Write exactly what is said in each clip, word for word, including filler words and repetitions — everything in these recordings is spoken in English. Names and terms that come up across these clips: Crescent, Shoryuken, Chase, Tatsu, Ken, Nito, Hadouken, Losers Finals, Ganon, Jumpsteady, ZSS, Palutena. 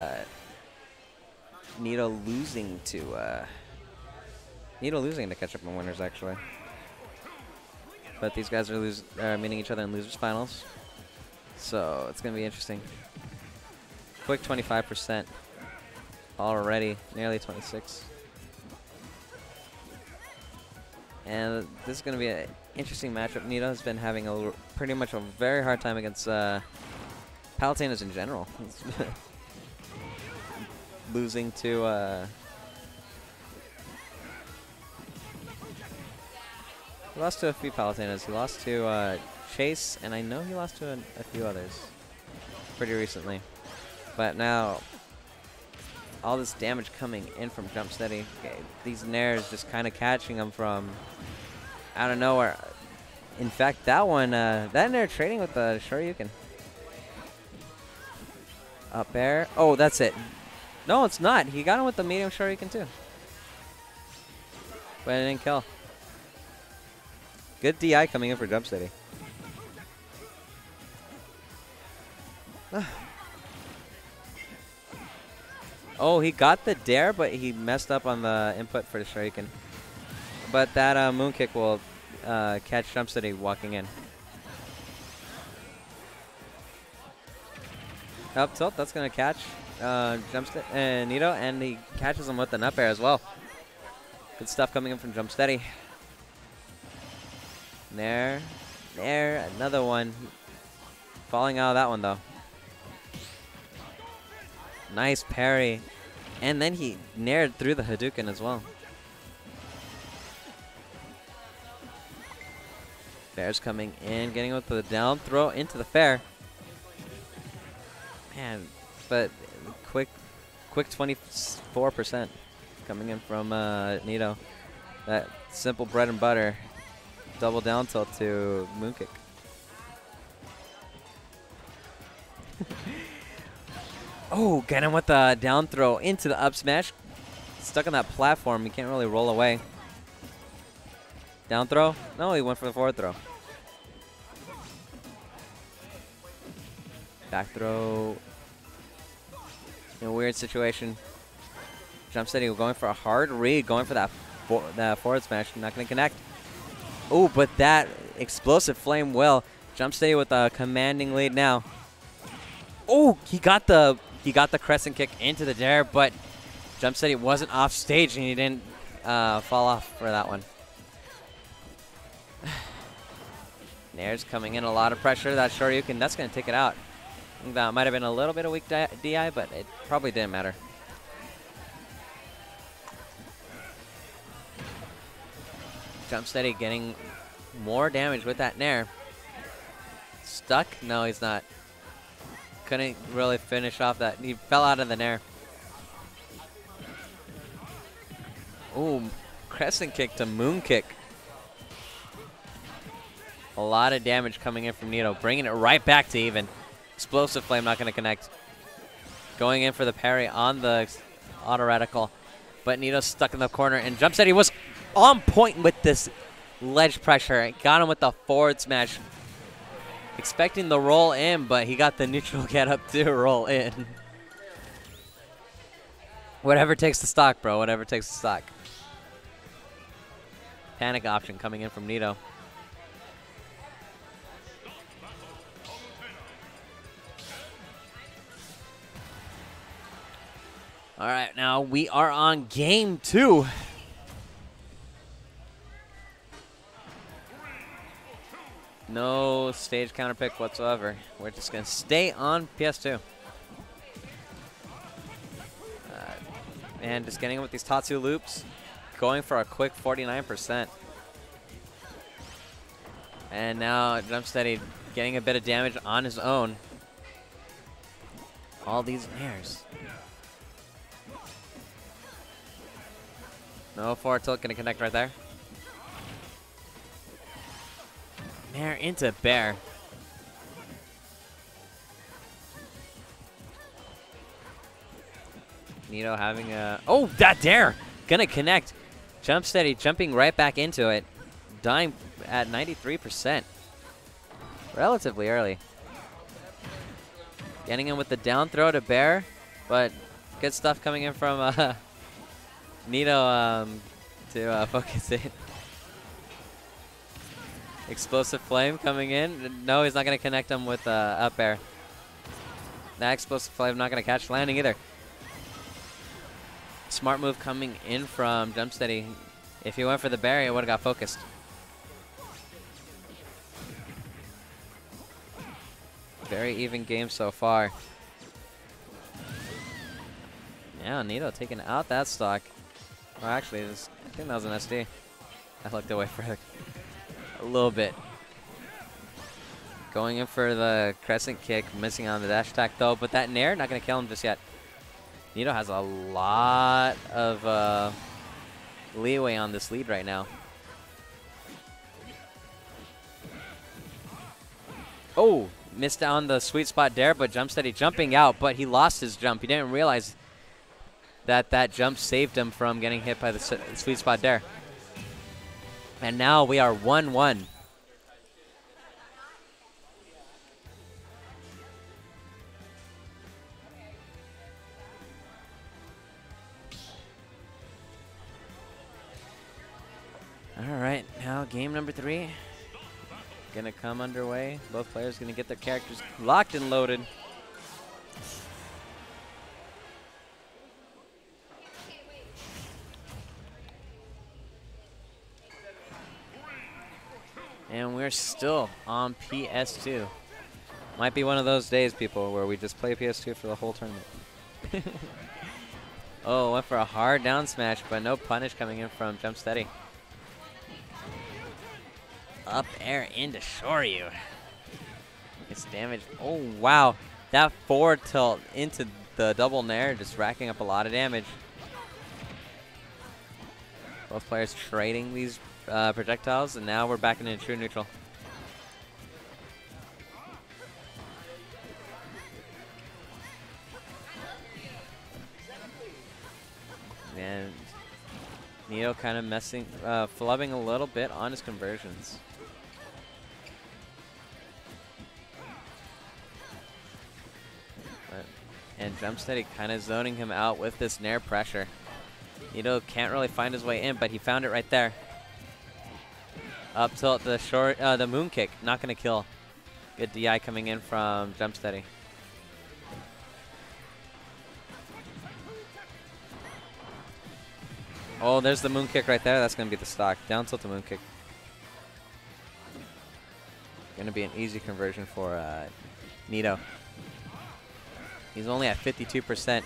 Uh, Nito losing to, uh... Nito losing to catch up on winners, actually. But these guys are lose, uh, meeting each other in losers finals. So, it's going to be interesting. Quick twenty-five percent. Already. Nearly twenty-six. And this is going to be an interesting matchup. Nito has been having a pretty much a very hard time against, uh... Palutenas in general. Losing to, uh... he lost to a few Palutenas. He lost to, uh, Chase, and I know he lost to an, a few others pretty recently. But now, all this damage coming in from Jumpsteady. These nairs just kind of catching him from out of nowhere. In fact, that one, uh, that nair trading with the Shoryuken. Up air. Oh, that's it. No, it's not. He got him with the medium Shoryuken too. But it didn't kill. Good D I coming in for Jumpsteady. Oh, he got the dare, but he messed up on the input for the Shoryuken. But that uh, moon kick will uh, catch Jumpsteady walking in. Up tilt, that's going to catch uh, Jumpsteady and uh, Nito, and he catches him with an up air as well. Good stuff coming in from Jumpsteady. There, there, another one. Falling out of that one though. Nice parry. And then he nared through the Hadouken as well. Bear's coming in, getting with the down throw into the fair. Man, but quick quick twenty-four percent coming in from uh, Nito. That simple bread and butter. Double down tilt to moon kick. Oh, Ganon with the down throw into the up smash. Stuck on that platform. He can't really roll away. Down throw? No, he went for the forward throw. Back throw. In a weird situation. Jumpsteady going for a hard read. Going for that, for that forward smash. Not going to connect. Oh, but that explosive flame will. Jumpsteady with a commanding lead now. Oh, he got the he got the crescent kick into the dare, but Jumpsteady wasn't off stage and he didn't uh, fall off for that one. Nair's coming in, a lot of pressure. That Shoryuken, that's going to take it out. That might have been a little bit of weak D I, but it probably didn't matter. Jumpsteady getting more damage with that nair. Stuck? No, he's not. Couldn't really finish off that. He fell out of the nair. Ooh, crescent kick to moon kick. A lot of damage coming in from Nito, bringing it right back to even. Explosive flame not going to connect. Going in for the parry on the auto reticle, but Nito's stuck in the corner, and Jumpsteady was on point with this ledge pressure. It got him with the forward smash. Expecting the roll in, but he got the neutral get up to roll in. Whatever takes the stock, bro. Whatever takes the stock. Panic option coming in from Nito. All right, now we are on game two. No stage counter pick whatsoever. We're just going to stay on P S two. Uh, and just getting in with these Tatsu loops. Going for a quick forty-nine percent. And now Jumpsteady getting a bit of damage on his own. All these nairs. No forward tilt going to connect right there. Nair into bear. Nito having a... Oh, that dare! Gonna connect. Jumpsteady jumping right back into it. Dying at ninety-three percent. Relatively early. Getting in with the down throw to bear. But good stuff coming in from uh, Nito um, to uh, focus it. Explosive flame coming in. No, he's not going to connect him with uh, up air. That explosive flame not going to catch landing either. Smart move coming in from Jumpsteady. If he went for the barrier, it would have got focused. Very even game so far. Now Nito taking out that stock. Oh, actually, it was, I think that was an S D. I looked away for a, a little bit. Going in for the crescent kick, missing on the dash attack though, but that nair, not going to kill him just yet. Nito has a lot of uh, leeway on this lead right now. Oh, missed on the sweet spot there, but Jumpsteady jumping out, but he lost his jump. He didn't realize that that jump saved him from getting hit by the sweet spot there. And now we are one one. Alright, now game number three. Gonna come underway. Both players gonna get their characters locked and loaded. And we're still on P S two. Might be one of those days, people, where we just play P S two for the whole tournament. Oh, went for a hard down smash, but no punish coming in from Jumpsteady. Up air into Shoryu. It's damage. Oh, wow. That forward tilt into the double nair, just racking up a lot of damage. Both players trading these uh, projectiles, and now we're back into true neutral. And Nito kind of messing, uh, flubbing a little bit on his conversions. And Jumpsteady kind of zoning him out with this nair pressure. Nito can't really find his way in, but he found it right there. Up tilt the short, uh, the moon kick, not gonna kill. Good D I coming in from Jumpsteady. Oh, there's the moon kick right there. That's gonna be the stock. Down tilt the moon kick. Gonna be an easy conversion for uh, Nito. He's only at fifty-two percent.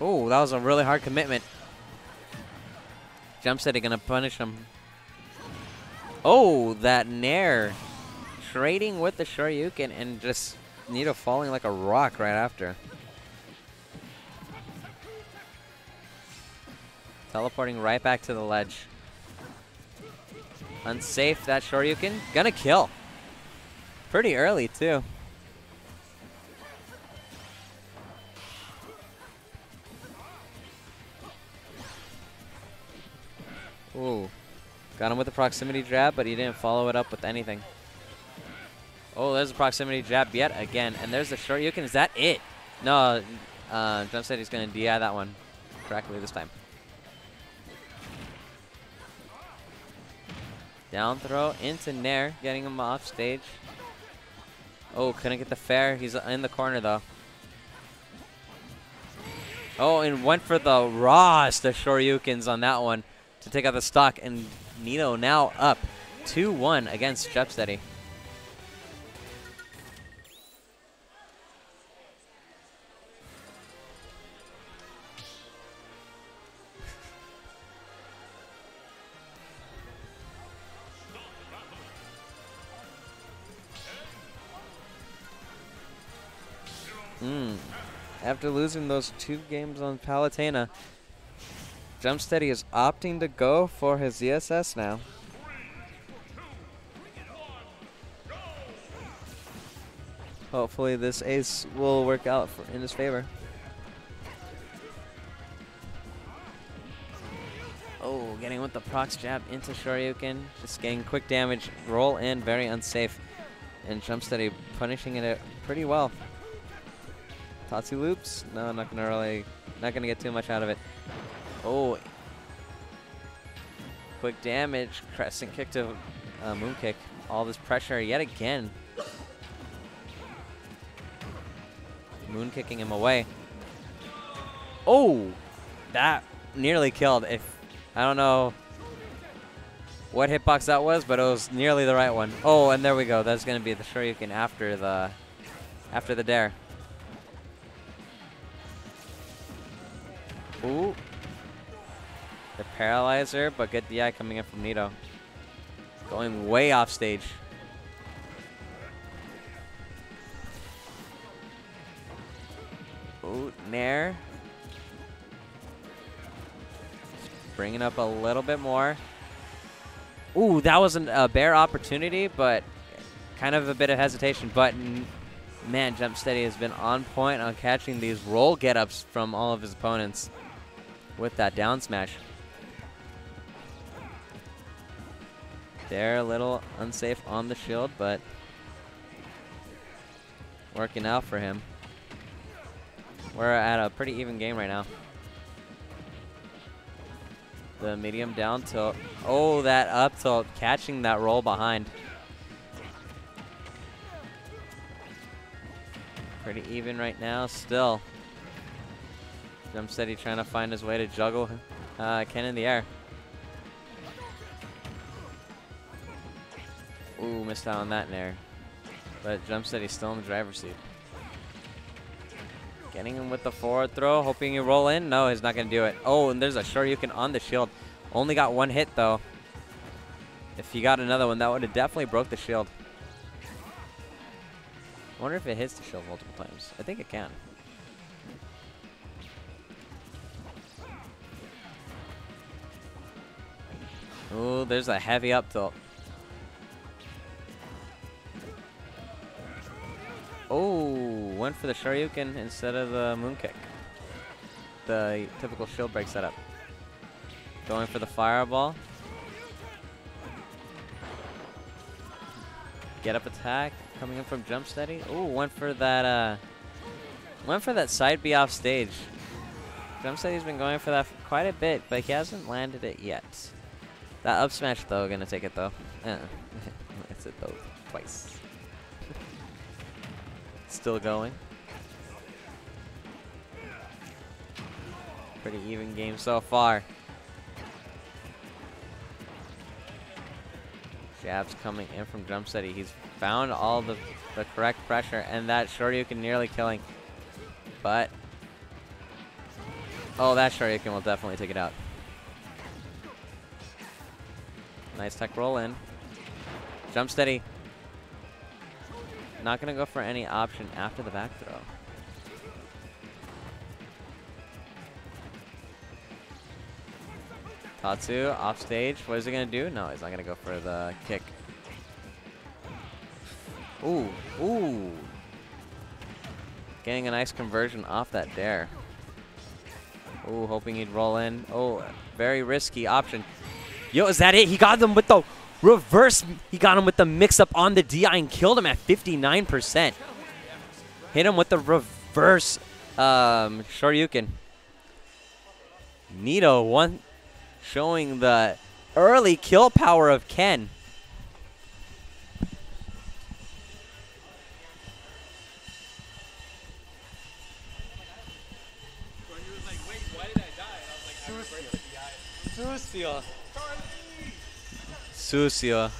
Oh, that was a really hard commitment. Jumpsteady gonna punish him. Oh, that nair. Trading with the Shoryuken and just Nito falling like a rock right after. Teleporting right back to the ledge. Unsafe, that Shoryuken. Gonna kill. Pretty early, too. Ooh, got him with the proximity jab, but he didn't follow it up with anything. Oh, there's a proximity jab yet again, and there's the Shoryuken. Is that it? No, uh, Jumpsteady's gonna D I that one correctly this time. Down throw into nair, getting him off stage. Oh, couldn't get the fair. He's in the corner though. Oh, and went for the rawest of Shoryukens on that one to take out the stock, and Nito now up two one against Jumpsteady. mm. After losing those two games on Palutena, Jumpsteady is opting to go for his Z S S now. Hopefully this ace will work out for, in his favor. Oh, getting with the prox jab into Shoryuken. Just getting quick damage. Roll in, very unsafe. And Jumpsteady punishing it pretty well. Tatsu loops? No, not gonna really, not gonna get too much out of it. Oh, quick damage, Crescent kick to uh, moon kick. All this pressure yet again. Moon kicking him away. Oh, that nearly killed. If I don't know what hitbox that was, but it was nearly the right one. Oh, and there we go. That's gonna be the Shoryuken after the after the dare. Ooh. The paralyzer, but good D I coming in from Nito. Going way off stage. Ooh, Nair. Bringing up a little bit more. Ooh, that was an, a bare opportunity, but kind of a bit of hesitation. But man, Jumpsteady has been on point on catching these roll get-ups from all of his opponents with that down smash. They're a little unsafe on the shield, but working out for him. We're at a pretty even game right now. The medium down tilt. Oh, that up tilt, catching that roll behind. Pretty even right now still. Jumpsteady trying to find his way to juggle uh, Ken in the air. Ooh, missed out on that Nair. But Jumpsteady's still in the driver's seat. Getting him with the forward throw, hoping he'll roll in. No, he's not going to do it. Oh, and there's a Shoryuken on the shield. Only got one hit, though. If he got another one, that would have definitely broke the shield. I wonder if it hits the shield multiple times. I think it can. Ooh, there's a heavy up tilt. Oh, went for the Shoryuken instead of the moon kick. The typical shield break setup. Going for the fireball. Get up attack coming in from Jumpsteady. Oh, went for that. Uh, went for that side B off stage. Jumpsteady's been going for that for quite a bit, but he hasn't landed it yet. That up smash though, gonna take it though. Uh-uh. That's it though, twice. Still going. Pretty even game so far. Jabs coming in from Jumpsteady. He's found all the, the correct pressure, and that Shoryuken nearly killing. But, oh, that Shoryuken will definitely take it out. Nice tech roll in. Jumpsteady. Not gonna go for any option after the back throw. Tatsu off stage. What is he gonna do? No, he's not gonna go for the kick. Ooh, ooh. Getting a nice conversion off that dare. Ooh, hoping he'd roll in. Oh, very risky option. Yo, is that it? He got them with the reverse. He got him with the mix-up on the D I and killed him at fifty-nine percent. Hit him with the reverse um, Shoryuken. Nito one showing the early kill power of Ken. Sucio.